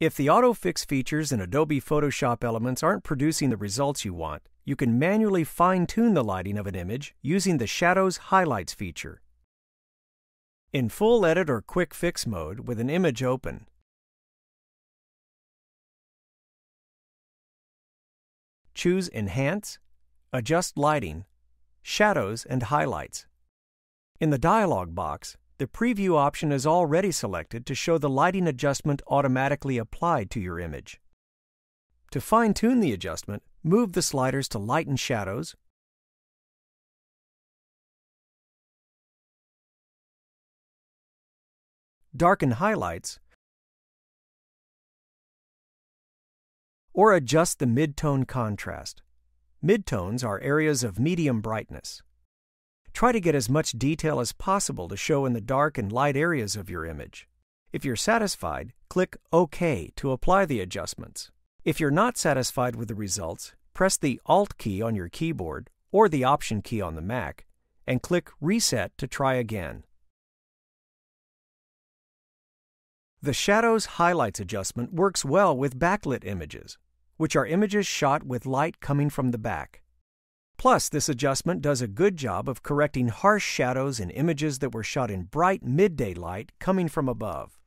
If the auto-fix features in Adobe Photoshop Elements aren't producing the results you want, you can manually fine-tune the lighting of an image using the Shadows/Highlights feature. In full edit or quick fix mode with an image open, choose Enhance, Adjust Lighting, Shadows and Highlights. In the dialog box, the Preview option is already selected to show the lighting adjustment automatically applied to your image. To fine-tune the adjustment, move the sliders to lighten shadows, darken highlights, or adjust the mid-tone contrast. Midtones are areas of medium brightness. Try to get as much detail as possible to show in the dark and light areas of your image. If you're satisfied, click OK to apply the adjustments. If you're not satisfied with the results, press the Alt key on your keyboard or the Option key on the Mac and click Reset to try again. The Shadows Highlights adjustment works well with backlit images, which are images shot with light coming from the back. Plus, this adjustment does a good job of correcting harsh shadows in images that were shot in bright midday light coming from above.